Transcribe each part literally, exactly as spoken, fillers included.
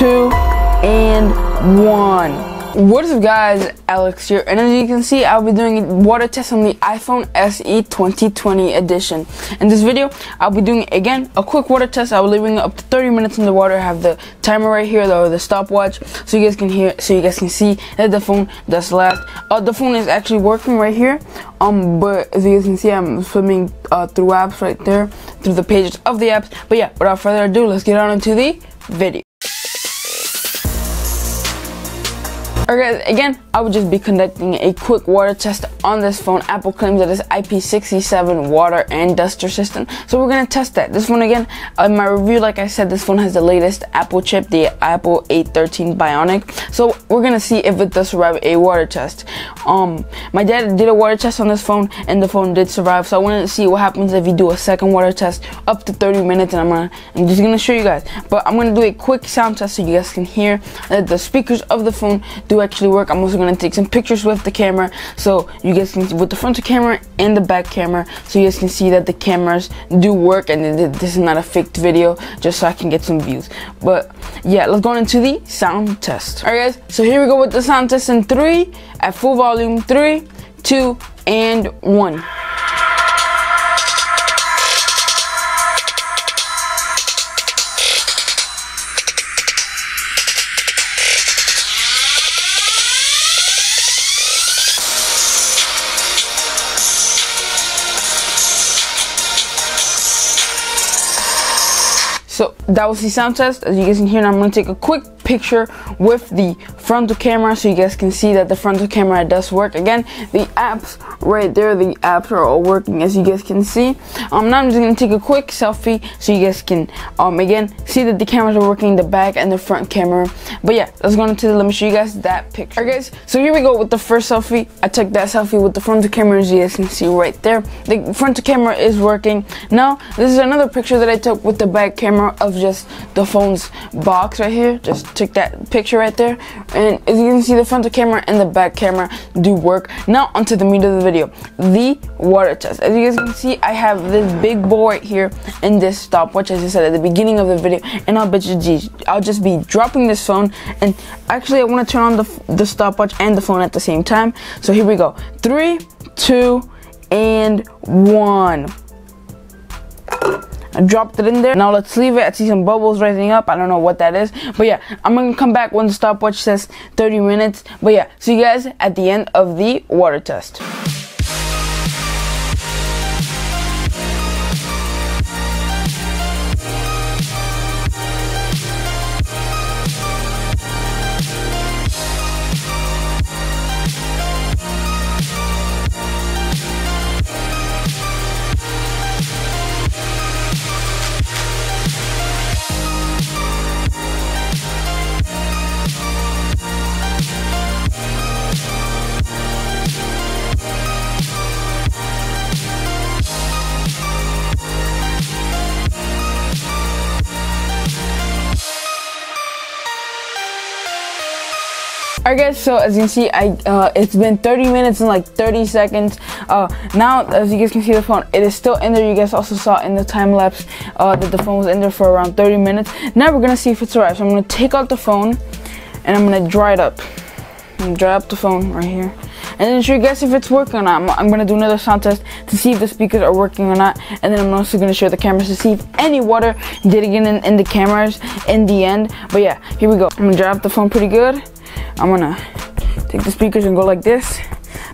two, and one. What is up, guys? Alex here, and as you can see, I'll be doing a water test on the iPhone S E twenty twenty edition. In this video, I'll be doing again a quick water test. I'll be leaving up to thirty minutes in the water. I have the timer right here, or the stopwatch, so you guys can hear, so you guys can see that the phone does last. Uh, the phone is actually working right here. Um, but as you guys can see, I'm swimming uh, through apps right there, through the pages of the apps. But yeah, without further ado, let's get on into the video. Alright, guys, again, I will just be conducting a quick water test on this phone. Apple claims that it's I P sixty-seven water and dust resistant, so we're gonna test that. This one, again, in my review, like I said, this one has the latest Apple chip, the Apple A thirteen Bionic. So we're gonna see if it does survive a water test. Um, my dad did a water test on this phone, and the phone did survive. So I wanted to see what happens if you do a second water test up to thirty minutes, and I'm gonna, I'm just gonna show you guys. But I'm gonna do a quick sound test so you guys can hear that the speakers of the phone do actually work. I'm also going to take some pictures with the camera, so you guys can see with the frontal camera and the back camera, so you guys can see that the cameras do work and this is not a faked video, just so I can get some views. But yeah, let's go on into the sound test. All right, guys, so here we go with the sound test in three, at full volume, three, two, and one. So that was the sound test. As you guys can hear, now I'm going to take a quick picture with the frontal camera so you guys can see that the frontal camera does work. Again, the apps right there, the apps are all working, as you guys can see. Um, now I'm just going to take a quick selfie so you guys can, um, again, see that the cameras are working, the back and the front camera. But yeah, let's go into the, let me show you guys that picture. Alright, guys, so here we go with the first selfie. I took that selfie with the frontal camera, as you guys can see right there. The frontal camera is working. Now, this is another picture that I took with the back camera of just the phone's box right here. Just took that picture right there, and as you can see, the frontal camera and the back camera do work. Now onto the meat of the video, the water test. As you guys can see, I have this big bowl right here and this stopwatch, as I said at the beginning of the video, and I'll bet you geez, I'll just be dropping this phone, and actually I want to turn on the, the stopwatch and the phone at the same time. So here we go, three, two, and one. I dropped it in there. Now let's leave it. I see some bubbles rising up. I don't know what that is, but yeah, I'm gonna come back when the stopwatch says thirty minutes. But yeah, see you guys at the end of the water test. Alright, guys, so as you can see, I uh, it's been thirty minutes and like thirty seconds. Uh, now, as you guys can see, the phone, it is still in there. You guys also saw in the time lapse uh, that the phone was in there for around thirty minutes. Now we're gonna see if it survives. So I'm gonna take out the phone and I'm gonna dry it up. I'm gonna dry up the phone right here, and then show you guys if it's working or not. I'm, I'm going to do another sound test to see if the speakers are working or not. And then I'm also going to show the cameras to see if any water did get in, in the cameras in the end. But yeah, here we go. I'm going to dry up the phone pretty good. I'm going to take the speakers and go like this.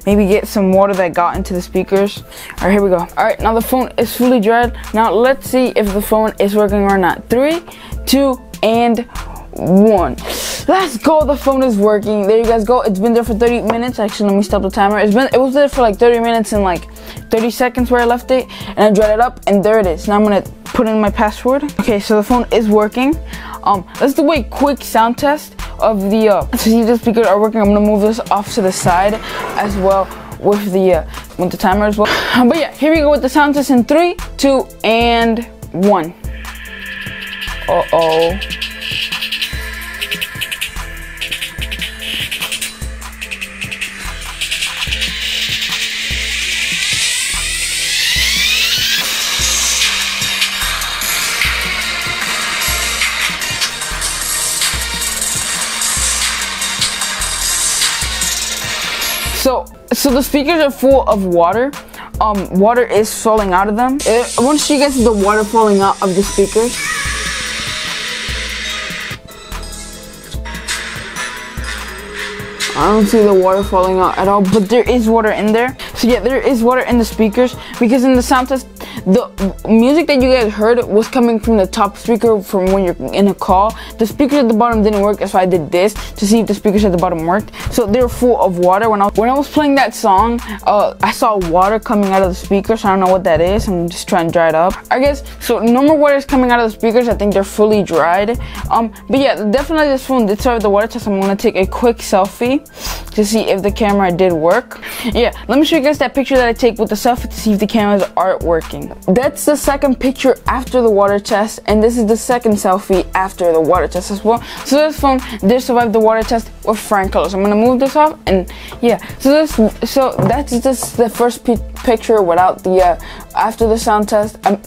Maybe get some water that got into the speakers. Alright, here we go. Alright, now the phone is fully dried. Now let's see if the phone is working or not. Three, two, and one. Let's go, the phone is working. There you guys go. It's been there for thirty minutes. Actually, let me stop the timer. It's been, it was there for like thirty minutes and like thirty seconds where I left it, and I dried it up, and there it is. Now I'm gonna put in my password. Okay, so the phone is working. Um, let's do a quick sound test of the uh to see if the speakers are working. I'm gonna move this off to the side as well with the uh with the timer as well. But yeah, here we go with the sound test in three, two, and one. Uh-oh. So, so the speakers are full of water. Um, water is falling out of them. It, once she gets the water falling out of the speakers, I don't see the water falling out at all, but there is water in there. So yeah, there is water in the speakers, because in the sound test, the music that you guys heard was coming from the top speaker from when you're in a call. The speakers at the bottom didn't work, that's why I did this to see if the speakers at the bottom worked. So they were full of water. When I, when I was playing that song, uh, I saw water coming out of the speakers. I don't know what that is. I'm just trying to dry it up, I guess. So no more water is coming out of the speakers. I think they're fully dried. Um, but yeah, definitely this phone did serve the water test. I'm gonna take a quick selfie to see if the camera did work. Yeah, let me show you guys that picture that I take with the selfie to see if the cameras aren't working. That's the second picture after the water test, and this is the second selfie after the water test as well. So this phone did survive the water test with fine colors. I'm gonna move this off, and yeah, so this, so that's just the first picture without the uh, after the sound test. Um,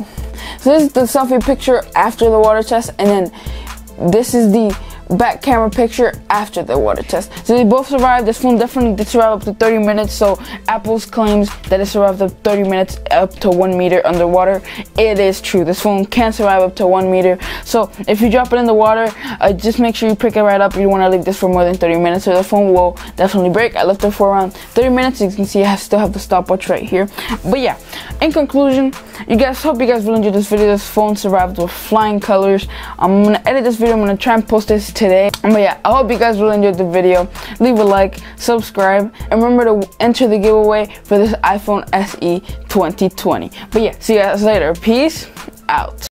so this is the selfie picture after the water test, and then this is the back camera picture after the water test. So they both survived. This phone definitely did survive up to thirty minutes, so Apple's claims that it survived up to thirty minutes up to one meter underwater, it is true. This phone can survive up to one meter. So if you drop it in the water, uh, just make sure you pick it right up. You don't want to leave this for more than thirty minutes, so the phone will definitely break. I left it for around thirty minutes. You can see I still have the stopwatch right here. But yeah, in conclusion, you guys, hope you guys will enjoy this video. This phone survived with flying colors. I'm gonna edit this video. I'm gonna try and post this today. But yeah, I hope you guys really enjoyed the video. Leave a like, subscribe, and remember to enter the giveaway for this iPhone S E twenty twenty. But yeah, see you guys later. Peace out.